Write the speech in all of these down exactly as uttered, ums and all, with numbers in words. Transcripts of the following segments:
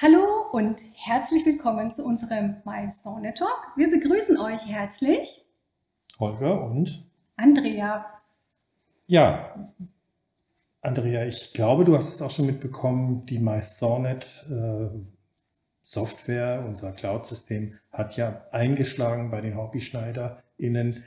Hallo und herzlich willkommen zu unserem mySewnet Talk. Wir begrüßen euch herzlich Holger und Andrea. Ja, Andrea, ich glaube, du hast es auch schon mitbekommen, die mySewnet äh, Software, unser Cloud-System, hat ja eingeschlagen bei den HobbyschneiderInnen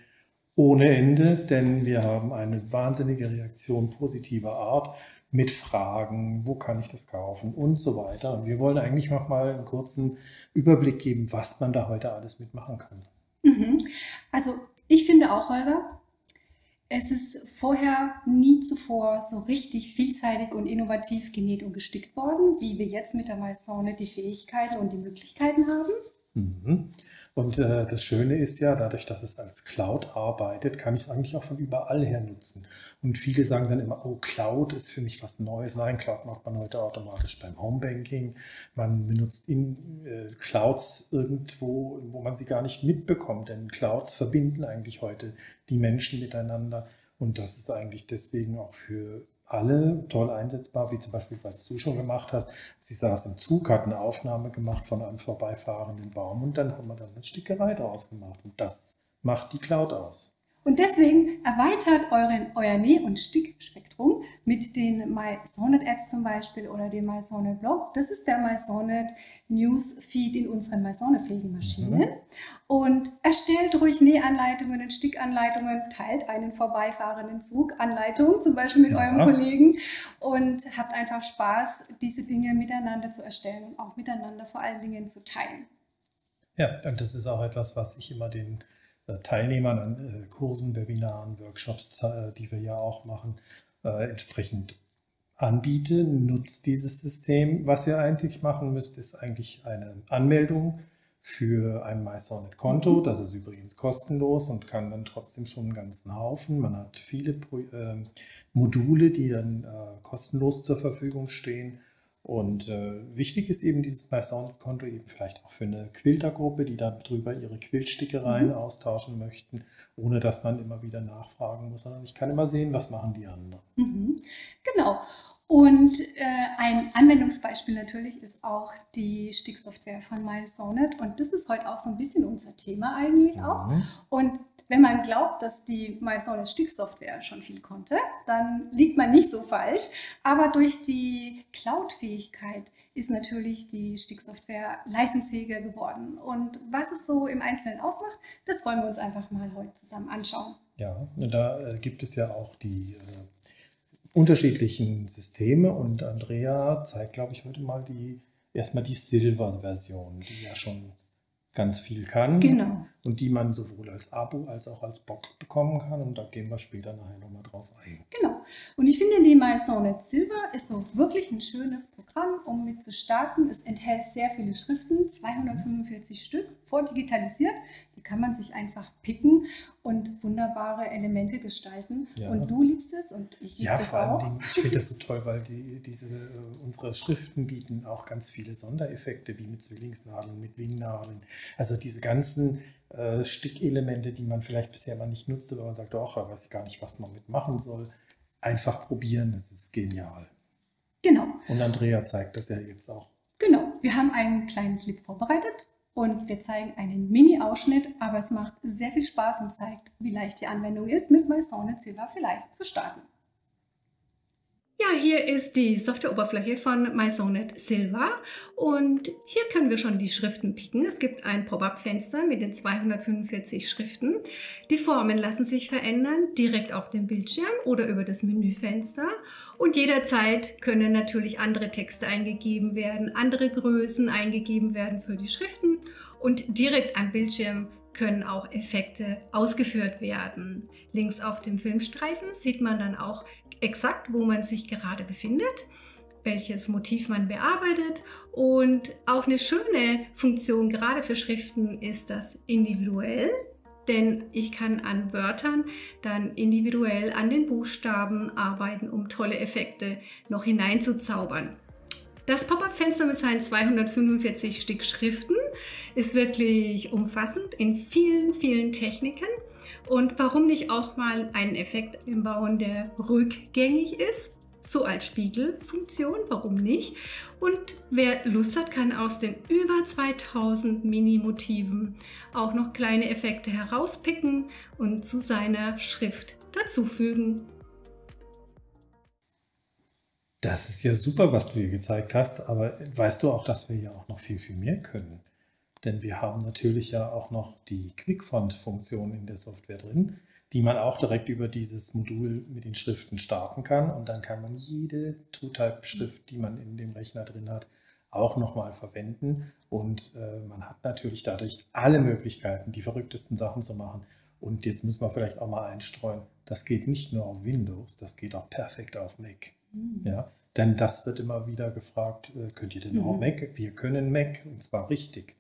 ohne Ende, denn wir haben eine wahnsinnige Reaktion positiver Art mit Fragen, wo kann ich das kaufen und so weiter. Und wir wollen eigentlich noch mal einen kurzen Überblick geben, was man da heute alles mitmachen kann. Mhm. Also ich finde auch, Holger, es ist vorher nie zuvor so richtig vielseitig und innovativ genäht und gestickt worden, wie wir jetzt mit der mySewnet die Fähigkeiten und die Möglichkeiten haben. Mhm. Und äh, das Schöne ist ja, dadurch, dass es als Cloud arbeitet, kann ich es eigentlich auch von überall her nutzen. Und viele sagen dann immer, oh, Cloud ist für mich was Neues. Nein, Cloud macht man heute automatisch beim Homebanking. Man benutzt in äh, Clouds irgendwo, wo man sie gar nicht mitbekommt. Denn Clouds verbinden eigentlich heute die Menschen miteinander. Und das ist eigentlich deswegen auch für alle toll einsetzbar, wie zum Beispiel, was du schon gemacht hast. Sie saß im Zug, hat eine Aufnahme gemacht von einem vorbeifahrenden Baum und dann haben wir dann eine Stickerei daraus gemacht. Und das macht die Cloud aus. Und deswegen erweitert euren, euer Näh- und Stickspektrum mit den mySewnet-Apps zum Beispiel oder dem mySewnet-Blog. Das ist der mySewnet-Newsfeed in unseren mySewnet-Pflegemaschinen. Mhm. Und erstellt ruhig Nähanleitungen und Stickanleitungen, teilt einen vorbeifahrenden Zug, Anleitung zum Beispiel mit ja. eurem Kollegen und habt einfach Spaß, diese Dinge miteinander zu erstellen und auch miteinander vor allen Dingen zu teilen. Ja, und das ist auch etwas, was ich immer den Teilnehmern an Kursen, Webinaren, Workshops, die wir ja auch machen, entsprechend anbiete. Nutzt dieses System. Was ihr einzig machen müsst, ist eigentlich eine Anmeldung für ein mySewnet-Konto. Das ist übrigens kostenlos und kann dann trotzdem schon einen ganzen Haufen. Man hat viele Module, die dann kostenlos zur Verfügung stehen. Und äh, wichtig ist eben dieses mySewnet-Konto eben vielleicht auch für eine Quiltergruppe, die dann drüber ihre Quiltstickereien mhm. austauschen möchten, ohne dass man immer wieder nachfragen muss, sondern ich kann immer sehen, was machen die anderen. Mhm. Genau. Und äh, ein Anwendungsbeispiel natürlich ist auch die Sticksoftware von mySewnet. Und das ist heute auch so ein bisschen unser Thema eigentlich ja. auch. Und wenn man glaubt, dass die mySewnet Sticksoftware schon viel konnte, dann liegt man nicht so falsch. Aber durch die Cloud-Fähigkeit ist natürlich die Sticksoftware leistungsfähiger geworden. Und was es so im Einzelnen ausmacht, das wollen wir uns einfach mal heute zusammen anschauen. Ja, und da äh, gibt es ja auch die Äh unterschiedlichen Systeme und Andrea zeigt, glaube ich, heute mal die erstmal die Silver-Version, die ja schon ganz viel kann. Genau. Und die man sowohl als Abo als auch als Box bekommen kann. Und da gehen wir später nachher nochmal drauf ein. Genau. Und ich finde, die mySewnet Silver ist so wirklich ein schönes Programm, um mit zu starten. Es enthält sehr viele Schriften, zweihundertfünfundvierzig mhm. Stück, vordigitalisiert. Die kann man sich einfach picken und wunderbare Elemente gestalten. Ja. Und du liebst es und ich liebe es auch. Ja, vor allen Dingen, ich finde das so toll, weil die, diese, äh, unsere Schriften bieten auch ganz viele Sondereffekte, wie mit Zwillingsnadeln, mit Wingnadeln. Also diese ganzen äh, Stickelemente, die man vielleicht bisher mal nicht nutzte, weil man sagt, doch, da weiß ich gar nicht, was man mit machen soll. Einfach probieren, das ist genial. Genau. Und Andrea zeigt das ja jetzt auch. Genau, wir haben einen kleinen Clip vorbereitet. Und wir zeigen einen Mini-Ausschnitt, aber es macht sehr viel Spaß und zeigt, wie leicht die Anwendung ist, mit mySewnet Silver vielleicht zu starten. Ja, hier ist die Softwareoberfläche von mySewnet Silver und hier können wir schon die Schriften picken. Es gibt ein Pop-up-Fenster mit den zweihundertfünfundvierzig Schriften. Die Formen lassen sich verändern, direkt auf dem Bildschirm oder über das Menüfenster. Und jederzeit können natürlich andere Texte eingegeben werden, andere Größen eingegeben werden für die Schriften und direkt am Bildschirm können auch Effekte ausgeführt werden. Links auf dem Filmstreifen sieht man dann auch exakt, wo man sich gerade befindet, welches Motiv man bearbeitet. Und auch eine schöne Funktion gerade für Schriften ist das individuell, denn ich kann an Wörtern dann individuell an den Buchstaben arbeiten, um tolle Effekte noch hineinzuzaubern. Das Pop-up-Fenster mit seinen zweihundertfünfundvierzig Stück Schriften ist wirklich umfassend in vielen, vielen Techniken Und warum nicht auch mal einen Effekt einbauen, der rückgängig ist? So als Spiegelfunktion, warum nicht? Und wer Lust hat, kann aus den über zweitausend Mini-Motiven auch noch kleine Effekte herauspicken und zu seiner Schrift dazufügen. Das ist ja super, was du hier gezeigt hast, aber weißt du auch, dass wir ja auch noch viel, viel mehr können? Denn wir haben natürlich ja auch noch die QuickFont-Funktion in der Software drin, die man auch direkt über dieses Modul mit den Schriften starten kann. Und dann kann man jede TrueType-Schrift, die man in dem Rechner drin hat, auch nochmal verwenden. Und äh, man hat natürlich dadurch alle Möglichkeiten, die verrücktesten Sachen zu machen. Und jetzt müssen wir vielleicht auch mal einstreuen, das geht nicht nur auf Windows, das geht auch perfekt auf Mac. Mhm. Ja? Denn das wird immer wieder gefragt, äh, könnt ihr denn mhm. auch Mac? Wir können Mac, und zwar richtig.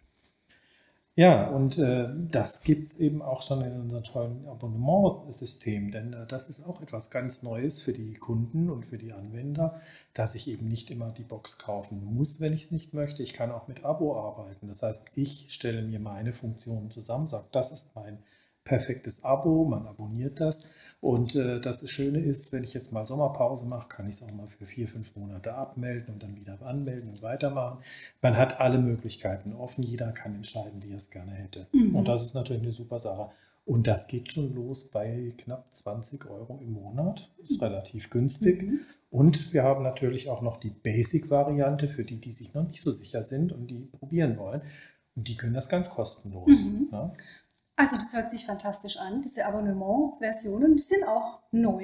Ja, und äh, das gibt es eben auch schon in unserem tollen Abonnementsystem, denn äh, das ist auch etwas ganz Neues für die Kunden und für die Anwender, dass ich eben nicht immer die Box kaufen muss, wenn ich es nicht möchte. Ich kann auch mit Abo arbeiten. Das heißt, ich stelle mir meine Funktionen zusammen, sage, das ist mein perfektes Abo, man abonniert das. Und äh, das Schöne ist, wenn ich jetzt mal Sommerpause mache, kann ich es auch mal für vier, fünf Monate abmelden und dann wieder anmelden und weitermachen. Man hat alle Möglichkeiten offen, jeder kann entscheiden, wie er es gerne hätte. Mhm. Und das ist natürlich eine super Sache. Und das geht schon los bei knapp zwanzig Euro im Monat, ist relativ günstig. Mhm. Und wir haben natürlich auch noch die Basic-Variante für die, die sich noch nicht so sicher sind und die probieren wollen. Und die können das ganz kostenlos. Mhm. Ja? Also das hört sich fantastisch an, diese Abonnement-Versionen, die sind auch neu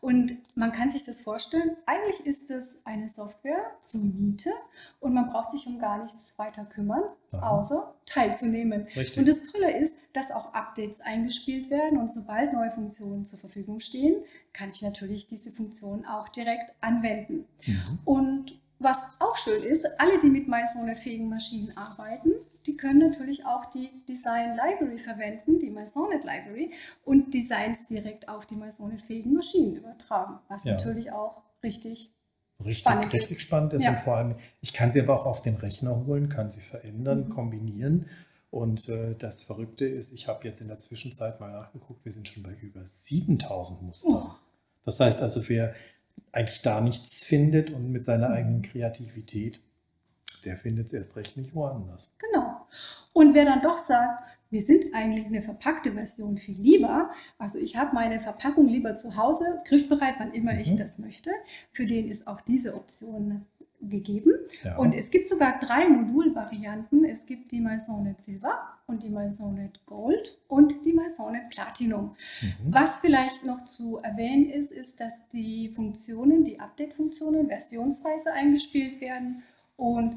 und man kann sich das vorstellen, eigentlich ist es eine Software zur Miete und man braucht sich um gar nichts weiter kümmern, Aha. außer teilzunehmen. Richtig. Und das Tolle ist, dass auch Updates eingespielt werden und sobald neue Funktionen zur Verfügung stehen, kann ich natürlich diese Funktion auch direkt anwenden. Mhm. Und was auch schön ist, alle, die mit mySewnet-fähigen Maschinen arbeiten, die können natürlich auch die Design Library verwenden, die mySewnet Library, und Designs direkt auf die mySewnet-fähigen Maschinen übertragen, was ja. natürlich auch richtig, richtig spannend richtig ist. Richtig spannend ist ja. und vor allem, ich kann sie aber auch auf den Rechner holen, kann sie verändern, mhm. kombinieren. Und äh, das Verrückte ist, ich habe jetzt in der Zwischenzeit mal nachgeguckt, wir sind schon bei über siebentausend Mustern. Oh. Das heißt also, wer eigentlich da nichts findet und mit seiner mhm. eigenen Kreativität, der findet es erst recht nicht woanders. Genau. Und wer dann doch sagt, wir sind eigentlich eine verpackte Version viel lieber, also ich habe meine Verpackung lieber zu Hause, griffbereit, wann immer mhm. ich das möchte, für den ist auch diese Option gegeben. Ja. Und es gibt sogar drei Modulvarianten. Es gibt die mySewnet Silver und die mySewnet Gold und die mySewnet Platinum. Mhm. Was vielleicht noch zu erwähnen ist, ist, dass die Funktionen, die Update-Funktionen versionsweise eingespielt werden. Und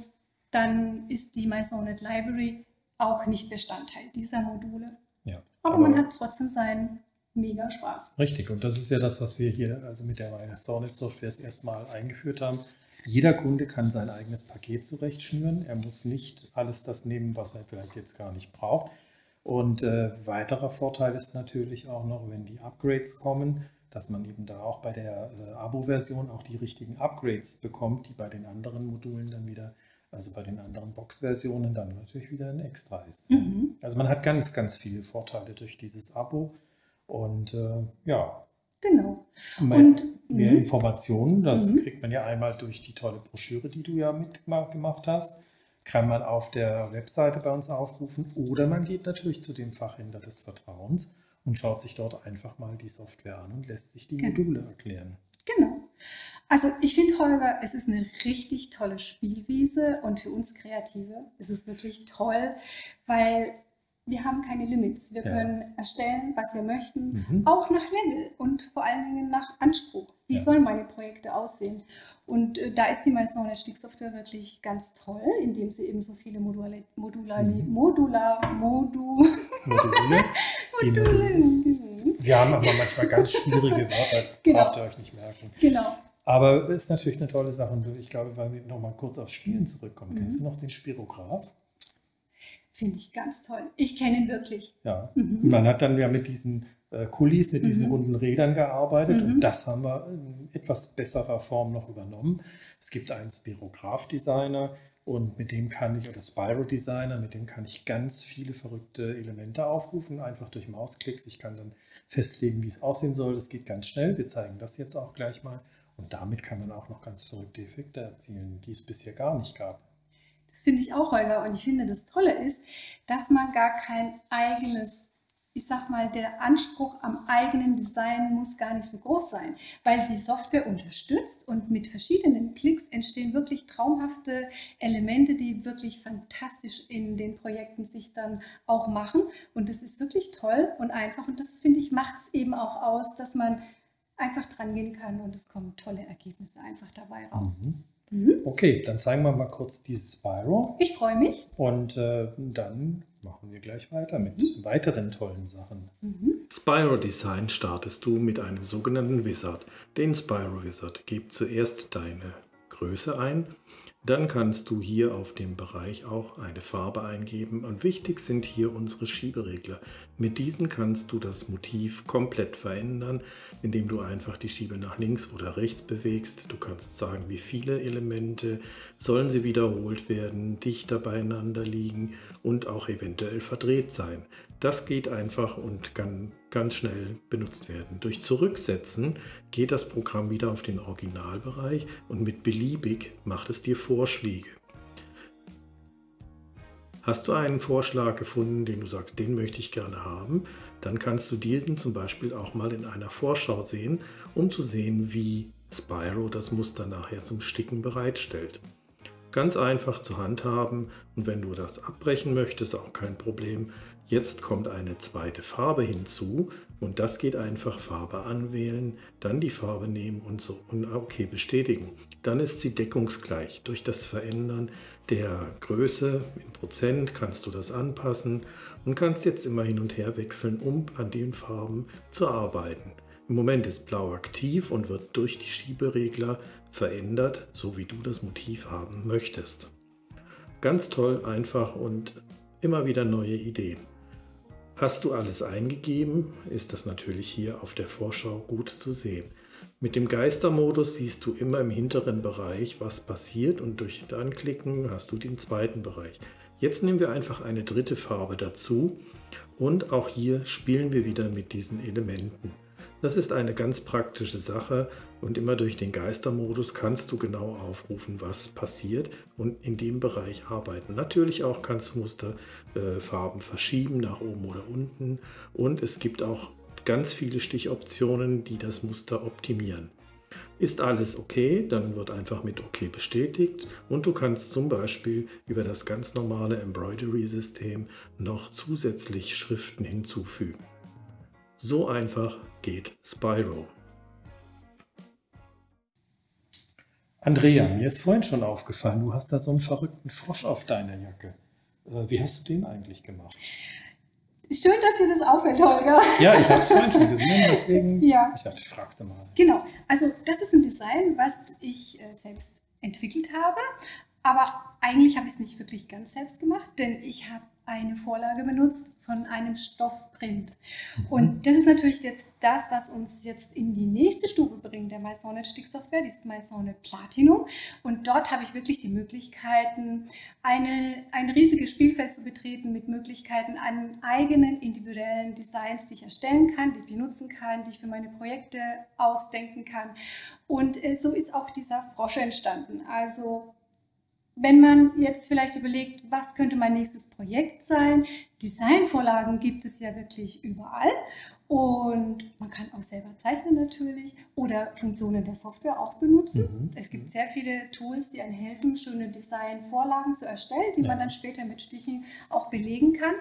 dann ist die mySewnet Library auch nicht Bestandteil dieser Module. Ja, aber, aber man hat trotzdem seinen mega Spaß. Richtig, und das ist ja das, was wir hier also mit der mySewnet Software erstmal eingeführt haben. Jeder Kunde kann sein eigenes Paket zurechtschnüren. Er muss nicht alles das nehmen, was er vielleicht jetzt gar nicht braucht. Und äh, weiterer Vorteil ist natürlich auch noch, wenn die Upgrades kommen, dass man eben da auch bei der äh, Abo-Version auch die richtigen Upgrades bekommt, die bei den anderen Modulen dann wieder, also bei den anderen Box-Versionen dann natürlich wieder ein Extra ist. Mhm. Also man hat ganz, ganz viele Vorteile durch dieses Abo und äh, ja. Genau. Und mehr mhm. Informationen, das mhm. kriegt man ja einmal durch die tolle Broschüre, die du ja mitgemacht hast, kann man auf der Webseite bei uns aufrufen oder man geht natürlich zu dem Fachhändler des Vertrauens und schaut sich dort einfach mal die Software an und lässt sich die genau. Module erklären. Genau. Also ich finde, Holger, es ist eine richtig tolle Spielwiese und für uns Kreative ist es wirklich toll, weil wir haben keine Limits. Wir ja. können erstellen, was wir möchten, mhm. auch nach Level und vor allen Dingen nach Anspruch. Wie ja. sollen meine Projekte aussehen? Und äh, da ist die mySewnet Sticksoftware wirklich ganz toll, indem sie eben so viele Module, Modula, mhm. Modula, Modu... Module? Die, wir haben aber manchmal ganz schwierige Wörter, genau. braucht ihr euch nicht merken. Genau. Aber ist natürlich eine tolle Sache. Und ich glaube, weil wir nochmal kurz aufs Spielen zurückkommen. Mhm. Kennst du noch den Spirograph? Finde ich ganz toll. Ich kenne ihn wirklich. Ja, mhm. man hat dann ja mit diesen äh, Kulis, mit diesen mhm. runden Rädern gearbeitet. Mhm. Und das haben wir in etwas besserer Form noch übernommen. Es gibt einen Spirograph-Designer. und mit dem kann ich, oder Spyro Designer, mit dem kann ich ganz viele verrückte Elemente aufrufen, einfach durch Mausklicks. Ich kann dann festlegen, wie es aussehen soll. Das geht ganz schnell. Wir zeigen das jetzt auch gleich mal. Und damit kann man auch noch ganz verrückte Effekte erzielen, die es bisher gar nicht gab. Das finde ich auch, Holger. Und ich finde, das Tolle ist, dass man gar kein eigenes, ich sag mal, der Anspruch am eigenen Design muss gar nicht so groß sein, weil die Software unterstützt und mit verschiedenen Klicks entstehen wirklich traumhafte Elemente, die wirklich fantastisch in den Projekten sich dann auch machen. Und das ist wirklich toll und einfach. Und das, finde ich, macht es eben auch aus, dass man einfach dran gehen kann und es kommen tolle Ergebnisse einfach dabei raus. Mhm. Mhm. Okay, dann zeigen wir mal kurz dieses Spyro. Ich freue mich. Und äh, dann machen wir gleich weiter mit mhm. weiteren tollen Sachen. Mhm. Spyro Design startest du mit einem sogenannten Wizard. Den Spyro Wizard gib zuerst deine Größe ein. Dann kannst du hier auf dem Bereich auch eine Farbe eingeben. Und wichtig sind hier unsere Schieberegler. Mit diesen kannst du das Motiv komplett verändern, indem du einfach die Schiebe nach links oder rechts bewegst. Du kannst sagen, wie viele Elemente, sollen sie wiederholt werden, dichter beieinander liegen und auch eventuell verdreht sein. Das geht einfach und kann ganz schnell benutzt werden. Durch Zurücksetzen geht das Programm wieder auf den Originalbereich und mit beliebig macht es dir Vorschläge. Hast du einen Vorschlag gefunden, den du sagst, den möchte ich gerne haben, dann kannst du diesen zum Beispiel auch mal in einer Vorschau sehen, um zu sehen, wie Spyro das Muster nachher zum Sticken bereitstellt. Ganz einfach zu handhaben und wenn du das abbrechen möchtest, auch kein Problem. Jetzt kommt eine zweite Farbe hinzu und das geht einfach Farbe anwählen, dann die Farbe nehmen und so und okay bestätigen. Dann ist sie deckungsgleich. Durch das Verändern der Größe in Prozent kannst du das anpassen und kannst jetzt immer hin und her wechseln, um an den Farben zu arbeiten. Im Moment ist Blau aktiv und wird durch die Schieberegler verändert, so wie du das Motiv haben möchtest. Ganz toll, einfach und immer wieder neue Ideen. Hast du alles eingegeben, ist das natürlich hier auf der Vorschau gut zu sehen. Mit dem Geistermodus siehst du immer im hinteren Bereich, was passiert und durch das Anklicken hast du den zweiten Bereich. Jetzt nehmen wir einfach eine dritte Farbe dazu und auch hier spielen wir wieder mit diesen Elementen. Das ist eine ganz praktische Sache und immer durch den Geistermodus kannst du genau aufrufen, was passiert und in dem Bereich arbeiten. Natürlich auch kannst du Musterfarben äh, verschieben, nach oben oder unten und es gibt auch ganz viele Stichoptionen, die das Muster optimieren. Ist alles okay, dann wird einfach mit OK bestätigt und du kannst zum Beispiel über das ganz normale Embroidery-System noch zusätzlich Schriften hinzufügen. So einfach geht Spyro. Andrea, mir ist vorhin schon aufgefallen, du hast da so einen verrückten Frosch auf deiner Jacke. Wie hast du den eigentlich gemacht? Schön, dass dir das auffällt, Holger. Ja, ich habe es vorhin schon gesehen, deswegen ja. Ich dachte, ich frage sie mal. Genau, also das ist ein Design, was ich selbst entwickelt habe, aber eigentlich habe ich es nicht wirklich ganz selbst gemacht, denn ich habe eine Vorlage benutzt von einem Stoffprint. Und das ist natürlich jetzt das, was uns jetzt in die nächste Stufe bringt, der mySewnet Sticksoftware, dieses mySewnet Platinum. Und dort habe ich wirklich die Möglichkeiten, eine, ein riesiges Spielfeld zu betreten mit Möglichkeiten an eigenen individuellen Designs, die ich erstellen kann, die ich benutzen kann, die ich für meine Projekte ausdenken kann. Und so ist auch dieser Frosch entstanden. Also wenn man jetzt vielleicht überlegt, was könnte mein nächstes Projekt sein, Designvorlagen gibt es ja wirklich überall und man kann auch selber zeichnen natürlich oder Funktionen der Software auch benutzen. Mhm. Es gibt sehr viele Tools, die einem helfen, schöne Designvorlagen zu erstellen, die ja. man dann später mit Stichen auch belegen kann.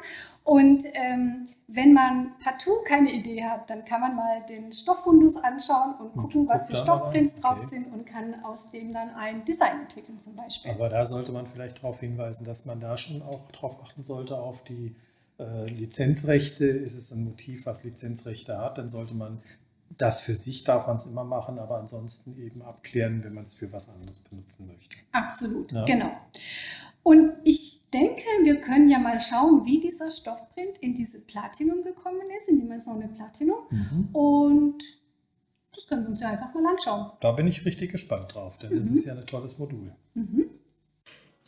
Und ähm, wenn man partout keine Idee hat, dann kann man mal den Stofffundus anschauen und gucken, was für Stoffprints drauf okay. sind und kann aus dem dann ein Design entwickeln zum Beispiel. Aber da sollte man vielleicht darauf hinweisen, dass man da schon auch darauf achten sollte, auf die äh, Lizenzrechte. Ist es ein Motiv, was Lizenzrechte hat, dann sollte man das für sich darf man es immer machen, aber ansonsten eben abklären, wenn man es für was anderes benutzen möchte. Absolut, ja? Genau. Und ich denke, wir können ja mal schauen, wie dieser Stoffprint in diese Platinum gekommen ist, in die mySewnet Platinum. Mhm. Und das können wir uns ja einfach mal anschauen. Da bin ich richtig gespannt drauf, denn mhm. es ist ja ein tolles Modul. Mhm.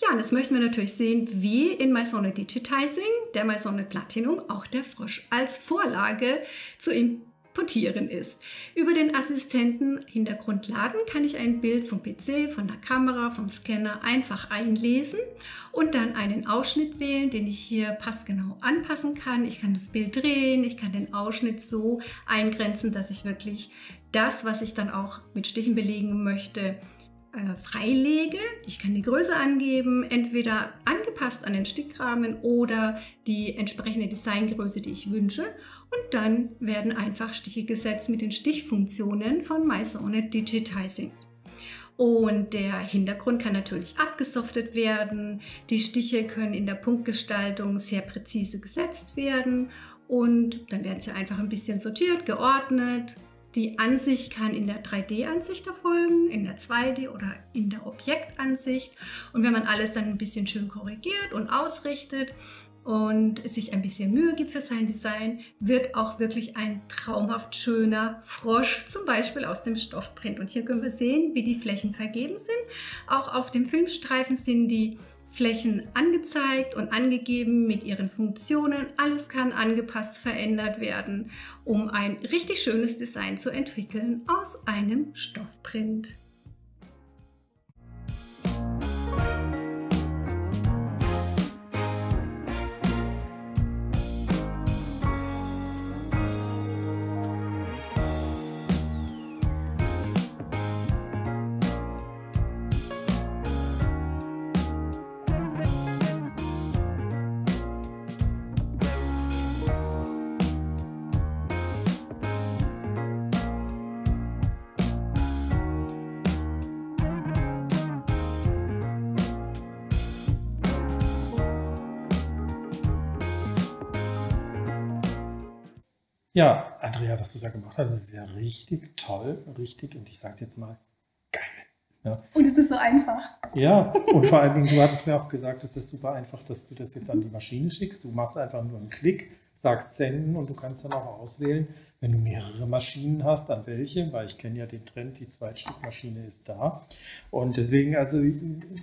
Ja, und jetzt möchten wir natürlich sehen, wie in mySewnet Digitizing, der mySewnet Platinum, auch der Frosch als Vorlage zu importieren ist. Über den Assistenten Hintergrund laden kann ich ein Bild vom P C, von der Kamera, vom Scanner einfach einlesen und dann einen Ausschnitt wählen, den ich hier passgenau anpassen kann. Ich kann das Bild drehen, ich kann den Ausschnitt so eingrenzen, dass ich wirklich das, was ich dann auch mit Stichen belegen möchte, freilege. Ich kann die Größe angeben, entweder angepasst an den Stickrahmen oder die entsprechende Designgröße, die ich wünsche. Und dann werden einfach Stiche gesetzt mit den Stichfunktionen von mySewnet Digitizing. Und der Hintergrund kann natürlich abgesoftet werden. Die Stiche können in der Punktgestaltung sehr präzise gesetzt werden. Und dann werden sie einfach ein bisschen sortiert, geordnet. Die Ansicht kann in der drei D-Ansicht erfolgen, in der zwei D oder in der Objektansicht. Und wenn man alles dann ein bisschen schön korrigiert und ausrichtet und sich ein bisschen Mühe gibt für sein Design, wird auch wirklich ein traumhaft schöner Frosch, zum Beispiel aus dem Stoffprint. Und hier können wir sehen, wie die Flächen vergeben sind. Auch auf dem Filmstreifen sind die Flächen angezeigt und angegeben mit ihren Funktionen. Alles kann angepasst, verändert werden, um ein richtig schönes Design zu entwickeln aus einem Stoffprint. Ja, Andrea, was du da gemacht hast, das ist ja richtig toll, richtig, und ich sage jetzt mal, geil. Ja. Und es ist so einfach. Ja, und vor allen Dingen, du hattest mir auch gesagt, es ist super einfach, dass du das jetzt an die Maschine schickst. Du machst einfach nur einen Klick, sagst senden, und du kannst dann auch auswählen, wenn du mehrere Maschinen hast, an welche, weil ich kenne ja den Trend, die Zweitstückmaschine ist da. Und deswegen, also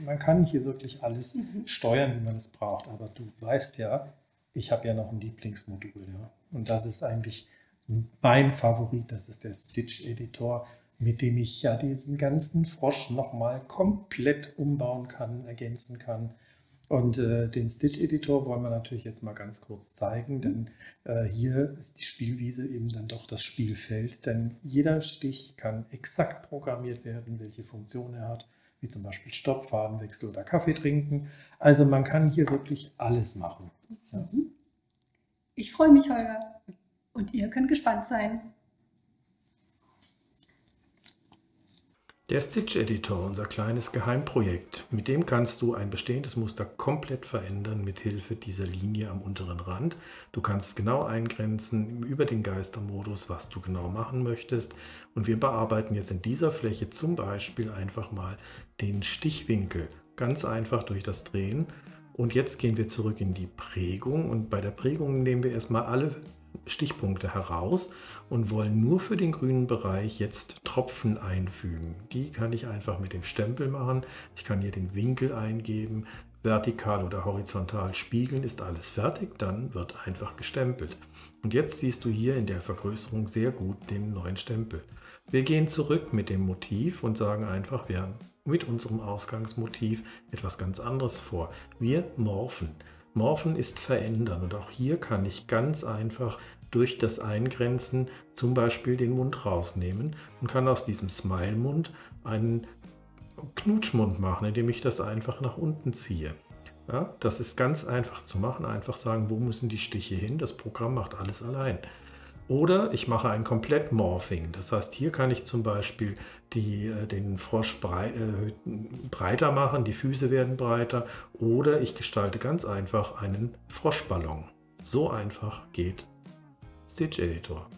man kann hier wirklich alles steuern, wie man es braucht, aber du weißt ja, ich habe ja noch ein Lieblingsmodul, ja. Und das ist eigentlich mein Favorit, das ist der Stitch-Editor, mit dem ich ja diesen ganzen Frosch nochmal komplett umbauen kann, ergänzen kann. Und äh, den Stitch-Editor wollen wir natürlich jetzt mal ganz kurz zeigen, denn äh, hier ist die Spielwiese eben dann doch das Spielfeld, denn jeder Stich kann exakt programmiert werden, welche Funktion er hat, wie zum Beispiel Stopp, Fadenwechsel oder Kaffee trinken. Also man kann hier wirklich alles machen. Ja. Ich freue mich, Holger. Und ihr könnt gespannt sein. Der Stitch-Editor, unser kleines Geheimprojekt. Mit dem kannst du ein bestehendes Muster komplett verändern mit Hilfe dieser Linie am unteren Rand. Du kannst genau eingrenzen über den Geistermodus, was du genau machen möchtest. Und wir bearbeiten jetzt in dieser Fläche zum Beispiel einfach mal den Stichwinkel. Ganz einfach durch das Drehen. Und jetzt gehen wir zurück in die Prägung, und bei der Prägung nehmen wir erstmal alle Stichpunkte heraus und wollen nur für den grünen Bereich jetzt Tropfen einfügen. Die kann ich einfach mit dem Stempel machen. Ich kann hier den Winkel eingeben, vertikal oder horizontal spiegeln, ist alles fertig, dann wird einfach gestempelt. Und jetzt siehst du hier in der Vergrößerung sehr gut den neuen Stempel. Wir gehen zurück mit dem Motiv und sagen einfach, wir haben mit unserem Ausgangsmotiv etwas ganz anderes vor. Wir morphen. Morphen ist verändern, und auch hier kann ich ganz einfach durch das Eingrenzen zum Beispiel den Mund rausnehmen und kann aus diesem Smile-Mund einen Knutschmund machen, indem ich das einfach nach unten ziehe. Ja, das ist ganz einfach zu machen, einfach sagen, wo müssen die Stiche hin, das Programm macht alles allein. Oder ich mache ein Komplett-Morphing. Das heißt, hier kann ich zum Beispiel die, den Frosch breiter machen, die Füße werden breiter, oder ich gestalte ganz einfach einen Froschballon. So einfach geht Stitch Editor.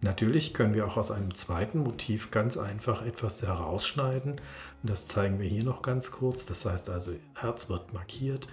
Natürlich können wir auch aus einem zweiten Motiv ganz einfach etwas herausschneiden. Das zeigen wir hier noch ganz kurz. Das heißt also, Herz wird markiert.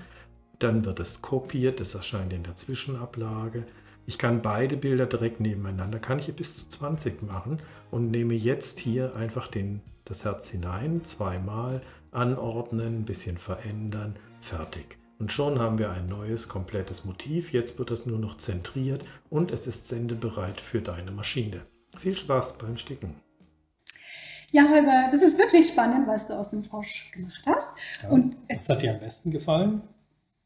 Dann wird es kopiert, es erscheint in der Zwischenablage. Ich kann beide Bilder direkt nebeneinander, kann ich bis zu zwanzig machen und nehme jetzt hier einfach den, das Herz hinein, zweimal anordnen, ein bisschen verändern, fertig. Und schon haben wir ein neues, komplettes Motiv. Jetzt wird das nur noch zentriert und es ist sendebereit für deine Maschine. Viel Spaß beim Sticken. Ja, Holger, das ist wirklich spannend, was du aus dem Frosch gemacht hast. Ja, und es was hat dir am besten gefallen?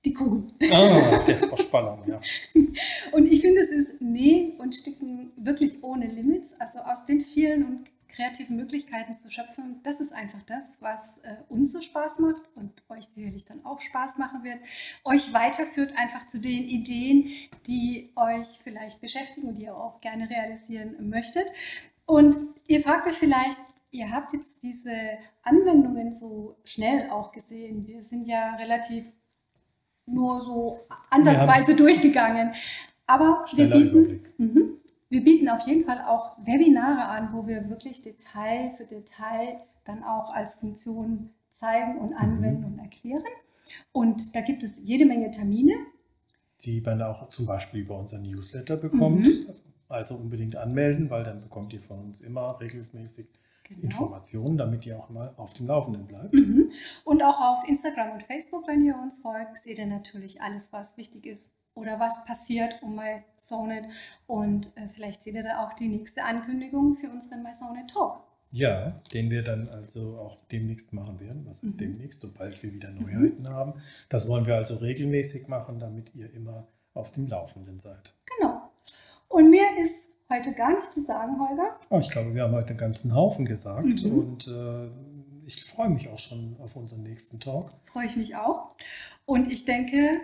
Die Kugel. Ah, der Froschballon, ja. Und ich finde, es ist Nähen und Sticken wirklich ohne Limits. Also aus den vielen und kreativen Möglichkeiten zu schöpfen, das ist einfach das, was äh, uns so Spaß macht und euch sicherlich dann auch Spaß machen wird, euch weiterführt einfach zu den Ideen, die euch vielleicht beschäftigen und die ihr auch gerne realisieren möchtet. Und ihr fragt euch vielleicht, ihr habt jetzt diese Anwendungen so schnell auch gesehen. Wir sind ja relativ nur so ansatzweise durchgegangen, aber wir bieten... Wir bieten auf jeden Fall auch Webinare an, wo wir wirklich Detail für Detail dann auch als Funktion zeigen und anwenden und erklären. Und da gibt es jede Menge Termine. Die man auch zum Beispiel über unseren Newsletter bekommt. Mhm. Also unbedingt anmelden, weil dann bekommt ihr von uns immer regelmäßig genau Informationen, damit ihr auch mal auf dem Laufenden bleibt. Mhm. Und auch auf Instagram und Facebook, wenn ihr uns folgt, seht ihr natürlich alles, was wichtig ist. Oder was passiert um mySewnet und äh, vielleicht seht ihr da auch die nächste Ankündigung für unseren mySewnet Talk. Ja, den wir dann also auch demnächst machen werden. Was ist mhm. demnächst? Sobald wir wieder Neuheiten mhm. haben. Das wollen wir also regelmäßig machen, damit ihr immer auf dem Laufenden seid. Genau. Und mehr ist heute gar nicht zu sagen, Holger. Oh, ich glaube, wir haben heute einen ganzen Haufen gesagt mhm. und äh, ich freue mich auch schon auf unseren nächsten Talk. Freue ich mich auch. Und ich denke...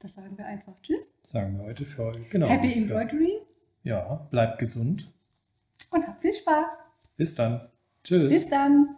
Das sagen wir einfach Tschüss. Sagen wir heute für euch. Genau. Happy Embroidery. Ja, bleibt gesund. Und habt viel Spaß. Bis dann. Tschüss. Bis dann.